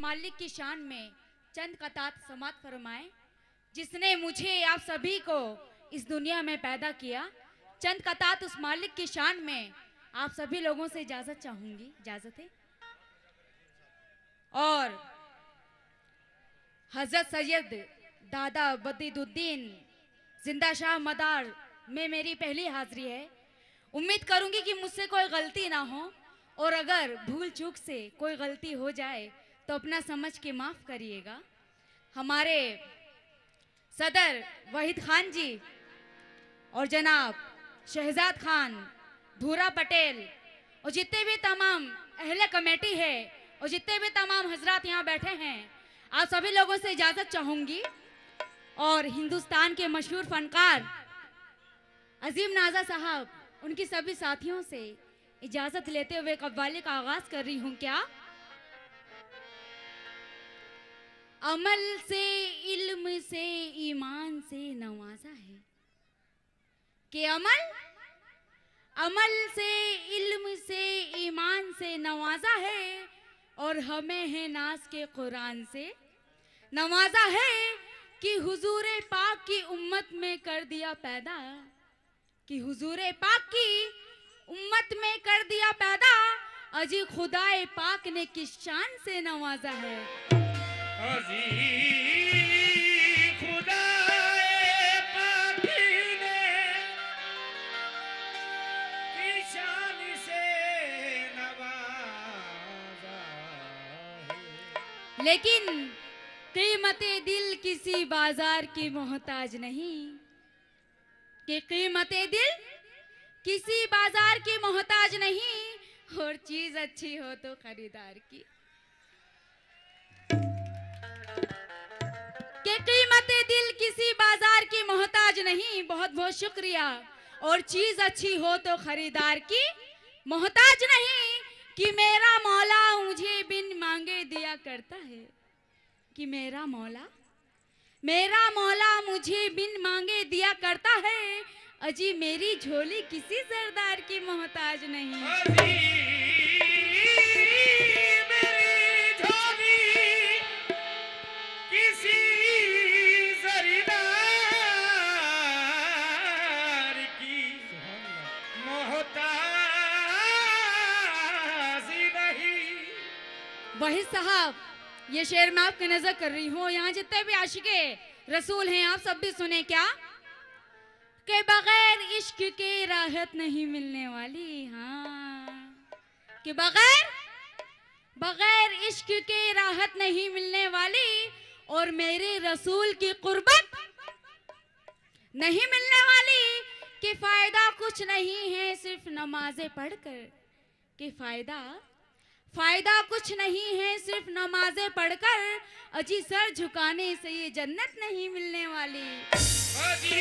मालिक की शान में चंद कतात समात फरमाएं, जिसने मुझे आप सभी को इस दुनिया में पैदा किया। चंद कतात उस मालिक की शान में आप सभी लोगों से इजाजत चाहूंगी, इजाजत है। और हजरत सैयद दादा बदीदुद्दीन जिंदा शाह मदार में मेरी पहली हाजिरी है। उम्मीद करूंगी कि मुझसे कोई गलती ना हो, और अगर भूल चूक से कोई गलती हो जाए तो अपना समझ के माफ़ करिएगा। हमारे सदर वहीद खान जी और जनाब शहजाद खान, धूरा पटेल और जितने भी तमाम अहले कमेटी है और जितने भी तमाम हजरात यहाँ बैठे हैं, आप सभी लोगों से इजाज़त चाहूँगी। और हिंदुस्तान के मशहूर फनकार अजीम नाज़ा साहब, उनकी सभी साथियों से इजाजत लेते हुए कव्वाली का आगाज कर रही हूं। क्या अमल से, इल्म से, ईमान से नवाजा है कि अमल से, इल्म से, ईमान से नवाजा है, और हमें है नाज के कुरान से नवाजा है कि हुजूर पाक की उम्मत में कर दिया पैदा, कि हुजूर पाक की उम्मत में कर दिया पैदा, अजी खुदाए पाक ने किस शान से नवाजा है। अजी खुदाए पाक ने किस शान से नवाजा है। लेकिन कीमते दिल किसी बाजार की मोहताज नहीं, कि कीमते दिल किसी बाजार की मोहताज नहीं, और चीज अच्छी हो तो खरीदार की। कि कीमत दिल किसी बाजार की मोहताज नहीं, बहुत बहुत शुक्रिया। और चीज अच्छी हो तो खरीदार की मोहताज नहीं, कि मेरा मौला मुझे बिन मांगे दिया करता है, कि मेरा मौला मुझे बिन मांगे दिया करता है, अजी मेरी झोली किसी सरदार की मोहताज नहीं। अजी मेरी झोली किसी सरदार की मोहताज नहीं। वही साहब, ये शेर मैं आपके नजर कर रही हूँ। यहाँ जितने भी आशिके रसूल हैं, आप सब भी सुने। क्या के बगैर इश्क के राहत नहीं मिलने वाली। हाँ, कि बगैर इश्क के राहत नहीं मिलने वाली, और मेरे रसूल की कुर्बत नहीं मिलने वाली। कि फायदा कुछ नहीं है सिर्फ नमाजें पढ़कर, कि फायदा कुछ नहीं है सिर्फ नमाजें पढ़कर, अजी सर झुकाने से ये जन्नत नहीं मिलने वाली। अजी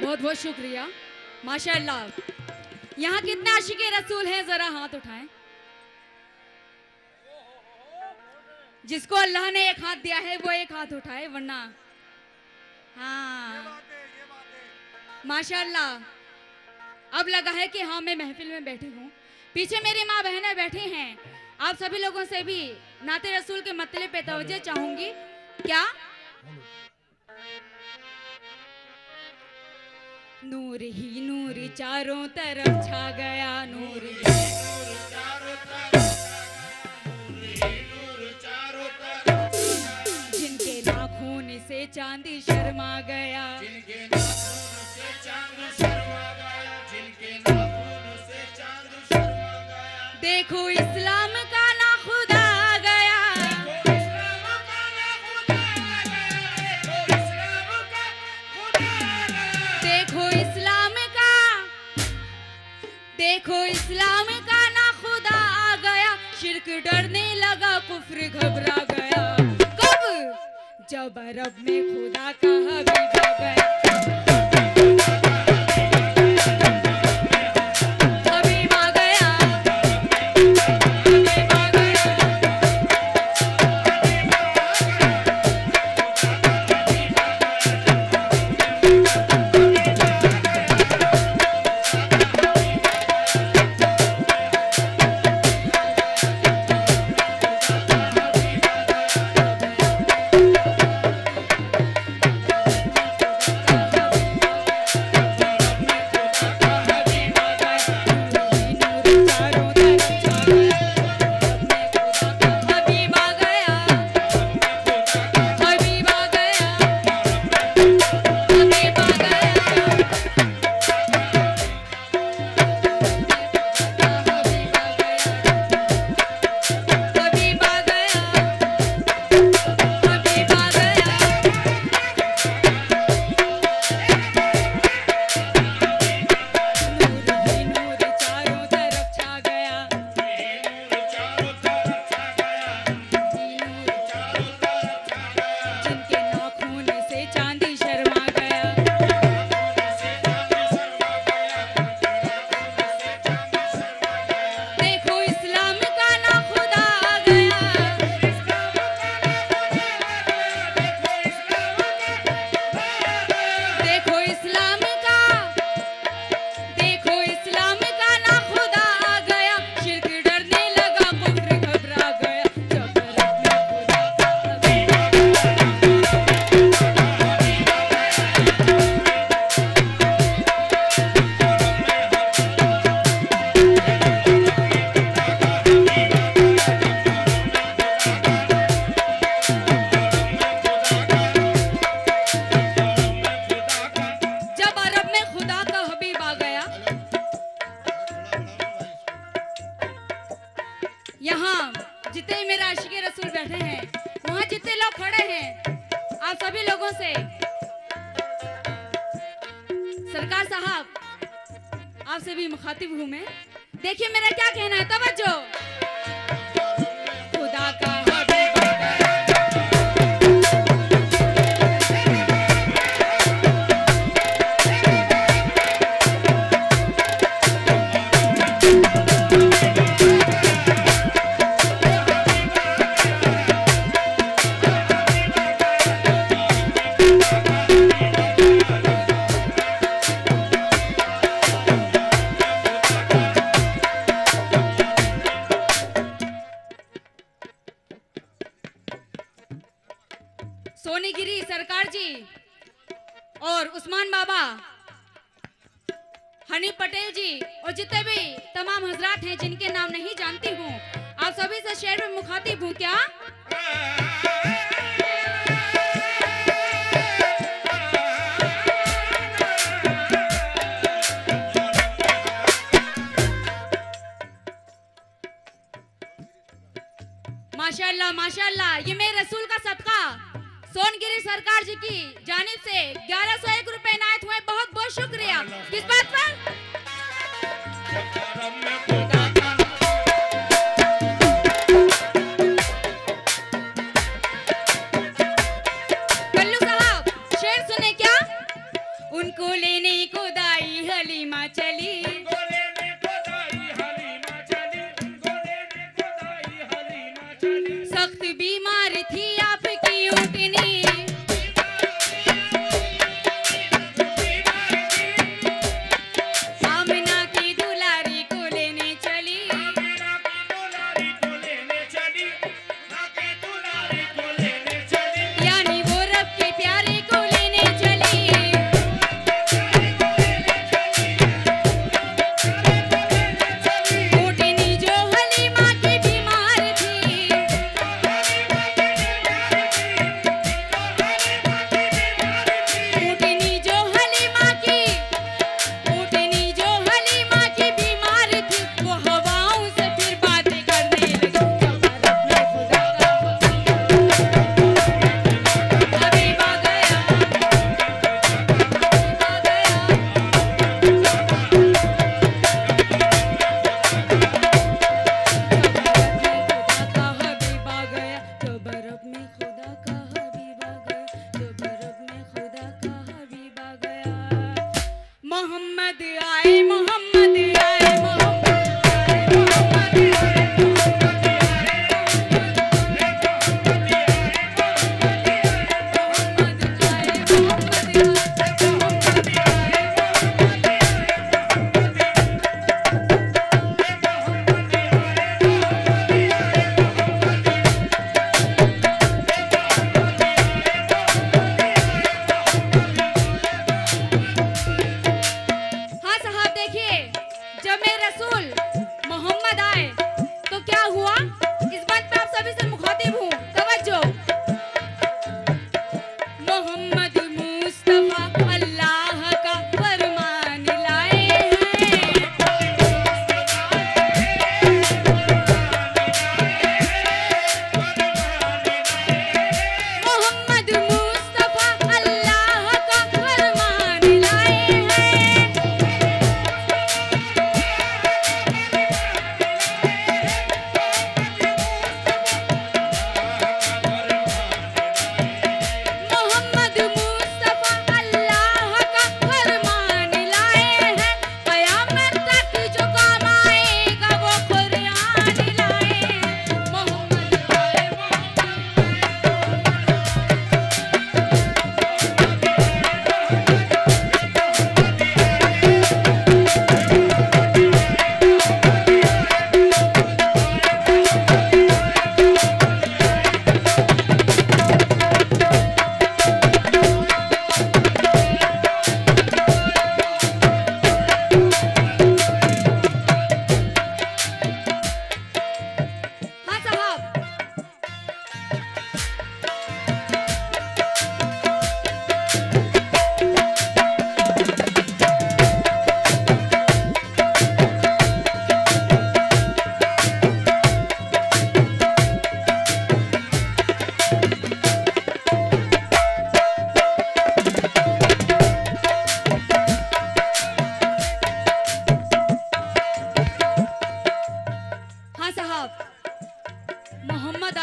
बहुत बहुत शुक्रिया, माशाल्लाह। यहाँ कितने आशिके रसूल हैं, जरा हाथ उठाएं। जिसको अल्लाह ने एक हाथ दिया है वो एक हाथ उठाए, वरना हाँ माशाल्लाह। अब लगा है कि हाँ मैं महफिल में बैठी हूँ। पीछे मेरी माँ बहनें बैठी हैं, आप सभी लोगों से भी नाते रसूल के मतलब पे तवज्जो चाहूंगी। क्या नूर ही नूर चारों तरफ छा गया, नूर ही नूर चारों तरफ छा गया, नूर ही नूर चारों तरफ छा गया। जिनके नाखून से चांद शर्मा गया, जिनके नाखून से चांद शर्मा गया, जिनके नाखून से चांद शर्मा गया। देखो इस्लाम का ना खुदा गया, देखो इस्लाम का ना खुदा गया, देखो इस्लाम का खुदा गया, देखो इस्लाम का ना खुदा आ गया। शिर्क डरने लगा, कुफ्र घबरा गया। कब? जब अरब में खुदा का हबीब आ गया। लोगों से। सरकार साहब, आपसे भी मुखातिब हूँ मैं। देखिए मेरा क्या कहना है, तवज्जो। खुदा का सोनीगिरी सरकार जी और उस्मान बाबा, हनी पटेल जी और जितने भी तमाम हजरात हैं जिनके नाम नहीं जानती हूँ, आप सभी से शेर में मुखातिब हूँ। क्या माशाल्लाह माशाल्लाह, ये मेरे रसूल का सदका सोनगिरी सरकार जी की जानिब से 1101 रुपए इनायत हुए। बहुत बहुत शुक्रिया। किस बात पर? कल्लू साहब, शेर सुने क्या? उनको लेने को दाई हलीमा चली, सख्त बीमार थी आपकी उतनी।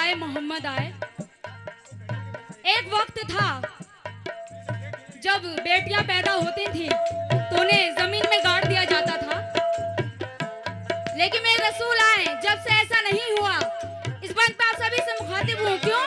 आए मोहम्मद आए। एक वक्त था जब बेटियां पैदा होती थी तो उन्हें जमीन में गाड़ दिया जाता था, लेकिन मेरे रसूल आए, जब से ऐसा नहीं हुआ। इस बात पर आप सभी से मुखातिब हूँ, क्यों?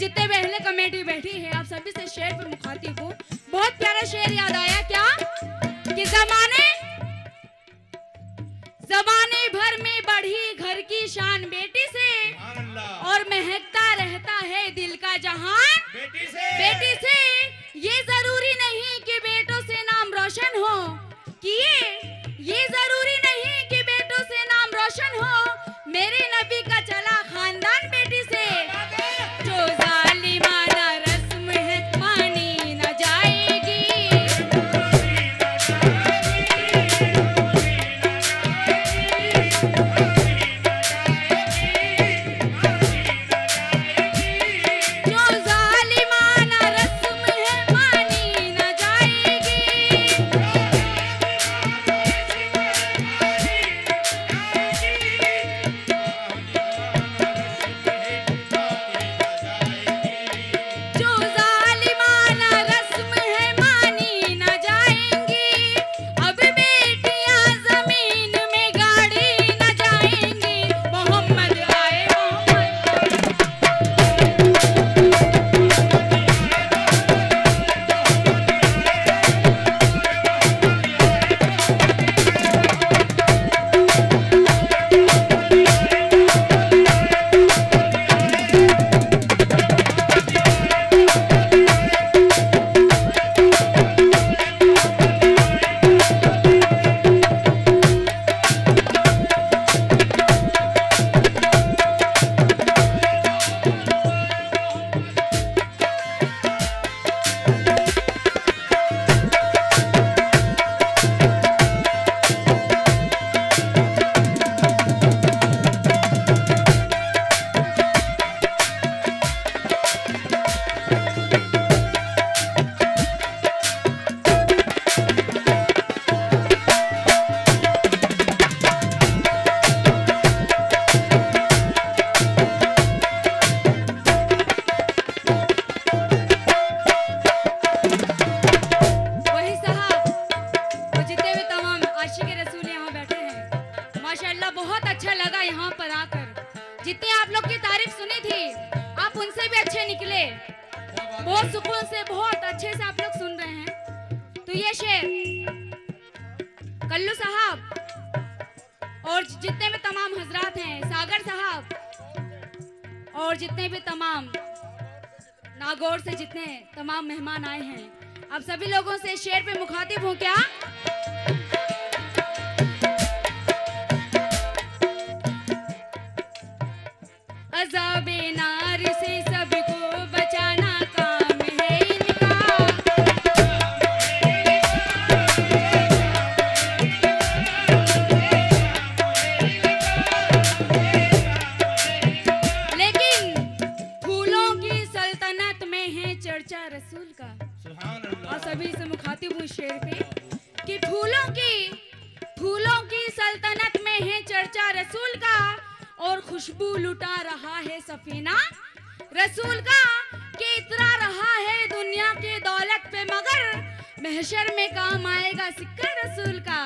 जितने भी अहले कमेटी बैठी है, आप सभी से शेर पे मुखातिब हूँ। बहुत प्यारा शेर याद आया क्या कि जमाने भर में बढ़ी घर की शान बेटी से, और महकता रहता है दिल का जहान बेटी से। ये जरूरी नहीं कि बेटों से नाम रोशन हो, कि ये जरूरी नहीं कि बेटों से नाम रोशन हो। मेरे नबी का चला खानदान बेटी से। जितने आप लोग की तारीफ सुनी थी, आप उनसे भी अच्छे निकले। बहुत सुकून से, बहुत अच्छे से आप लोग सुन रहे हैं। तो ये शेर कल्लू साहब और जितने भी तमाम हजरात हैं, सागर साहब और जितने भी तमाम नागौर से जितने तमाम मेहमान आए हैं, आप सभी लोगों से शेर पे मुखातिब हूँ क्या? अज़ाबे नार से सबको बचाना काम है इनका। लेकिन फूलों की सल्तनत में है चर्चा रसूल का। और सभी से मुखातिब हूँ शेर पे कि फूलों की सल्तनत में है चर्चा रसूल का, और खुशबू लुटा रहा है सफीना रसूल का। के इतरा रहा है दुनिया के दौलत पे, मगर महशर में काम आएगा सिक्का रसूल का।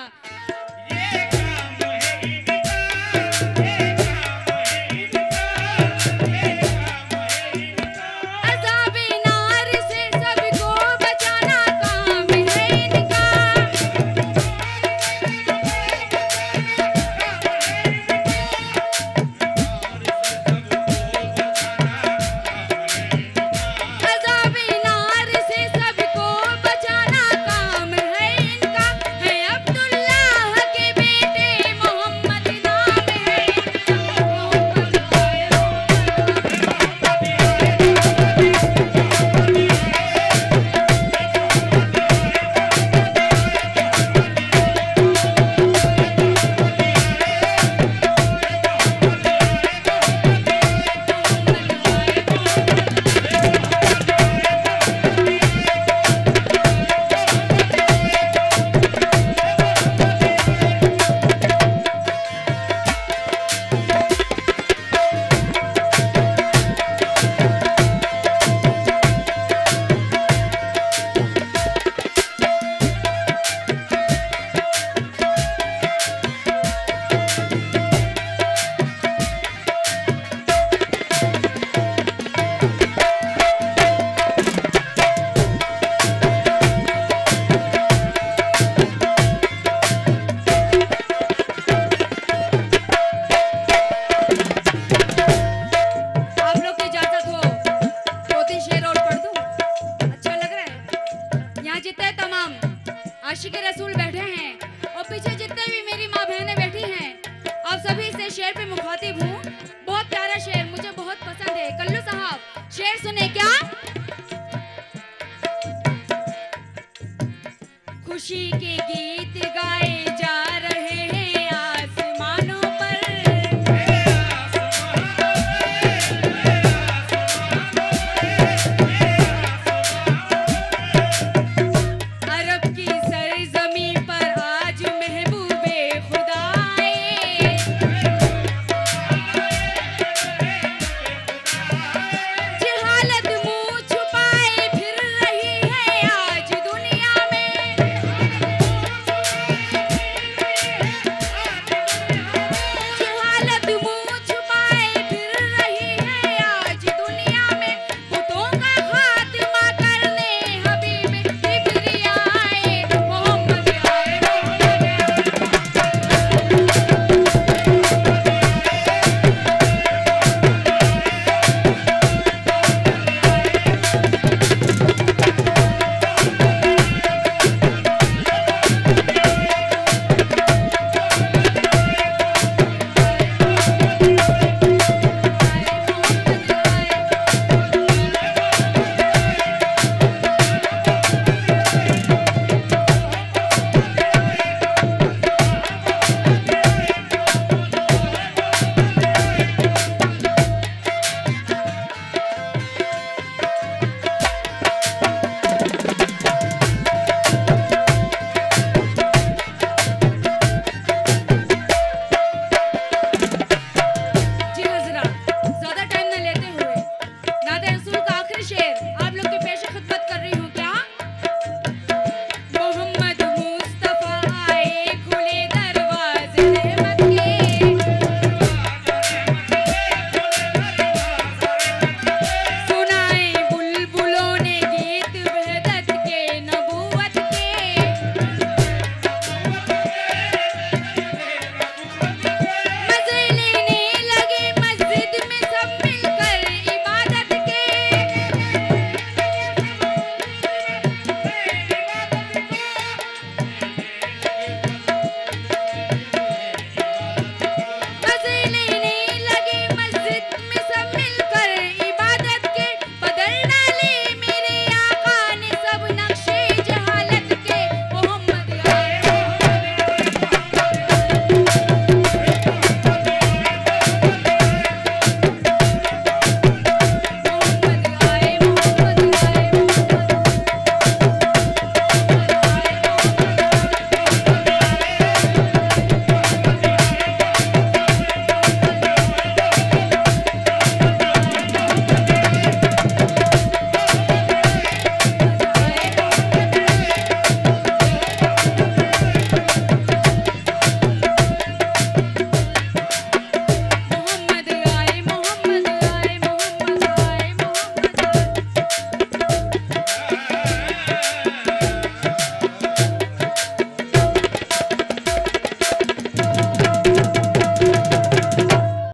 शेर पे मुखातिब हूँ।